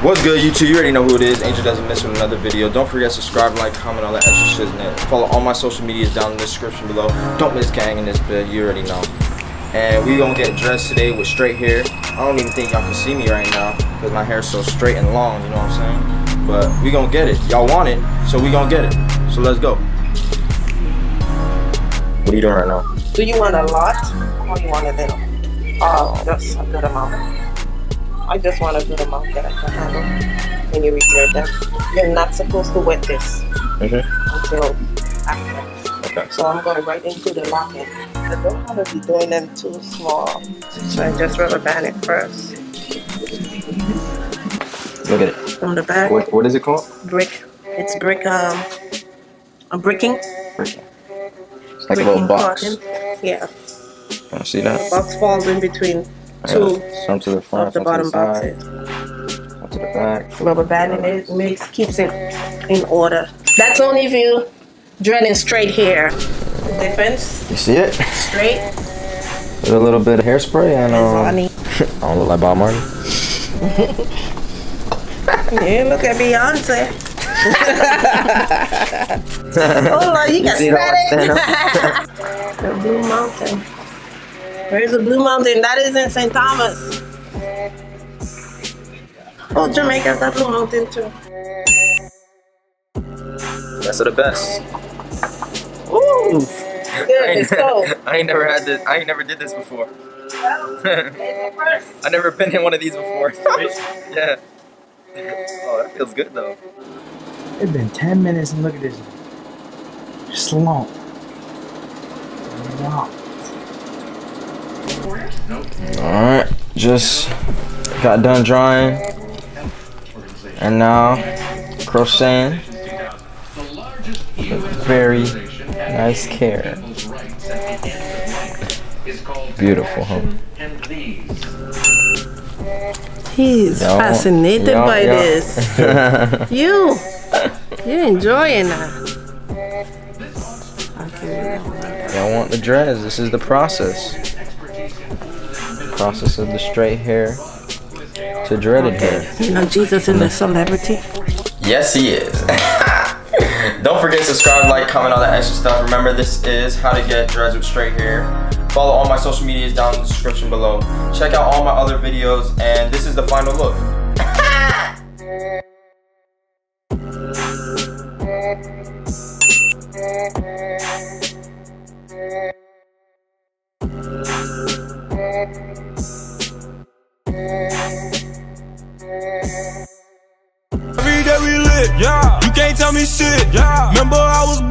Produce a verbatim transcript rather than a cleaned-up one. What's good, YouTube? You already know who it is. Angel doesn't miss with another video. Don't forget to subscribe, like, comment, all that extra shit in it. Follow all my social medias down in the description below. Don't miss gang in this bed. You already know. And we gonna get dressed today with straight hair. I don't even think y'all can see me right now because my hair's so straight and long. You know what I'm saying? But we gonna get it. Y'all want it, so we gonna get it. So let's go. What are you doing right now? Do you want a lot or you want a little? Oh, that's a good amount. I just want a good amount that I can handle. And you regret that. You're not supposed to wet this mm-hmm. until after. Okay. So I'm going right into the lock-in. I don't want to be doing them too small. So I just rubber band it first. Look at it. From the back. What, what is it called? Brick. It's brick, um, a bricking. Bricking. It's like bricking a little box. Cotton. Yeah. I see that. The box falls in between. Two some to the front, of the bottom to the boxes. Some to the back. Rubber banding it makes keeps it in order. That's only if you dreading straight hair. Difference. You see it? Straight. With a little bit of hairspray and um, I don't look like Bob Marley. Yeah, look at Beyonce. Hold on, you got static. The Blue Mountain. Where's the Blue Mountain? That is in Saint Thomas. Oh, Jamaica's that Blue Mountain too. That's the best. Ooh! Good, it's cold. I ain't never had this. I ain't never did this before. I never been in one of these before. Yeah. Oh, that feels good though. It's been ten minutes and look at this slump. Wow. Nope. Alright, just got done drawing and now crocheting with very nice care. Beautiful, huh? He's yo, fascinated yo, by yo. this. you, you're enjoying that. Okay. Y'all want the dreads, this is the process. Process of the straight hair to dreaded okay. hair. You know Jesus is a celebrity. Yes, he is. Don't forget to subscribe, like, comment, all that extra stuff. Remember, this is how to get dreads with straight hair. Follow all my social medias down in the description below. Check out all my other videos, and this is the final look. Every day we lit, yeah. You can't tell me shit, yeah. Remember I was